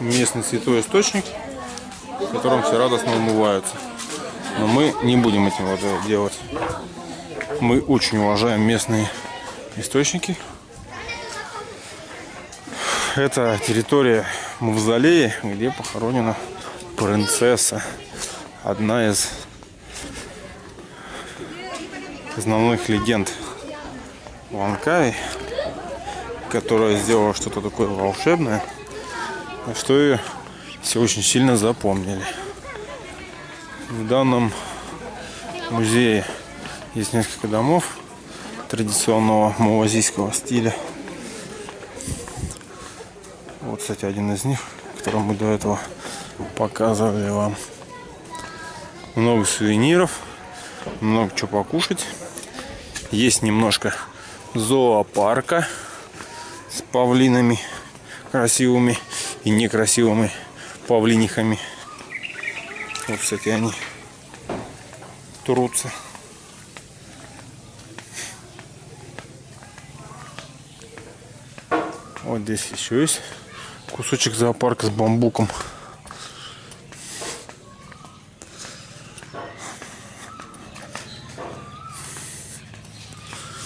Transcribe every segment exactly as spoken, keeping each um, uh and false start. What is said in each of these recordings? местный святой источник, в котором все радостно умываются. Но мы не будем этим делать. Мы очень уважаем местные источники. Это территория мавзолея, где похоронена принцесса. Одна из основных легенд Лангкави, которая сделала что-то такое волшебное, на что ее все очень сильно запомнили. В данном музее есть несколько домов традиционного малазийского стиля. Вот, кстати, один из них, который мы до этого показывали вам. Много сувениров, много чего покушать. Есть немножко зоопарка с павлинами красивыми и некрасивыми павлинихами. Вот, кстати, они трутся. Вот здесь еще есть кусочек зоопарка с бамбуком.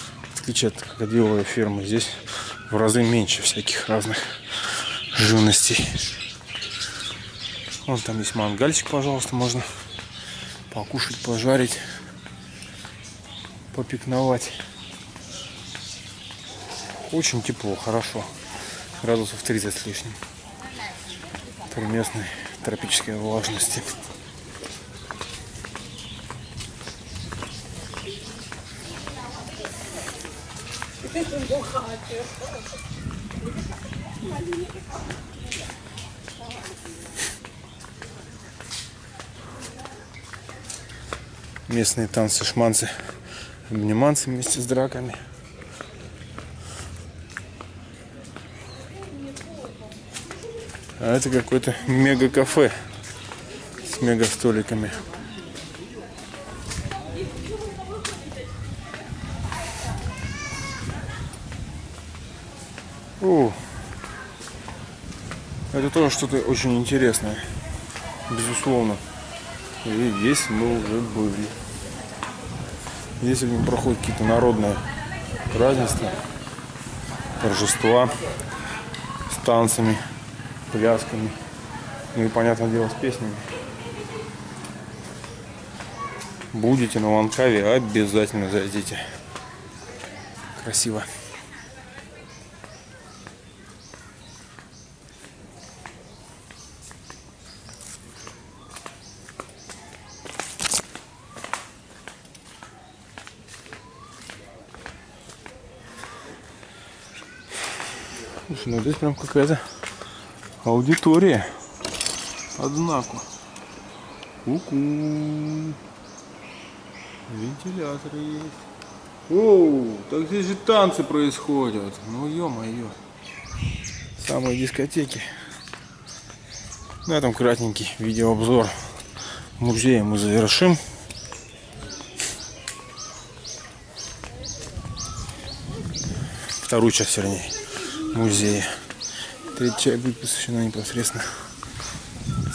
В отличие от крокодиловой фермы, здесь в разы меньше всяких разных живностей. Вон там есть мангальчик, пожалуйста, можно покушать, пожарить, попикновать. Очень тепло, хорошо, градусов тридцать с лишним, при местной тропической влажности. Местные танцы, шманцы, обниманцы вместе с драками. А это какое-то мега кафе с мега столиками. О, это тоже что-то очень интересное, безусловно. И здесь мы уже были. Здесь проходят какие-то народные празднества, торжества с танцами, плясками, ну и, понятное дело, с песнями. Будете на Лангкави, обязательно зайдите. Красиво. Слушай, ну здесь прям какая-то аудитория. Однако. Ку-ку. Вентилятор есть. Оу, так здесь же танцы происходят. Ну ё-моё. Самые дискотеки. На этом кратенький видеообзор музея мы завершим. Вторую часть, вернее, музея. Третья будет посвящена непосредственно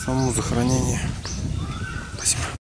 самому захоронению.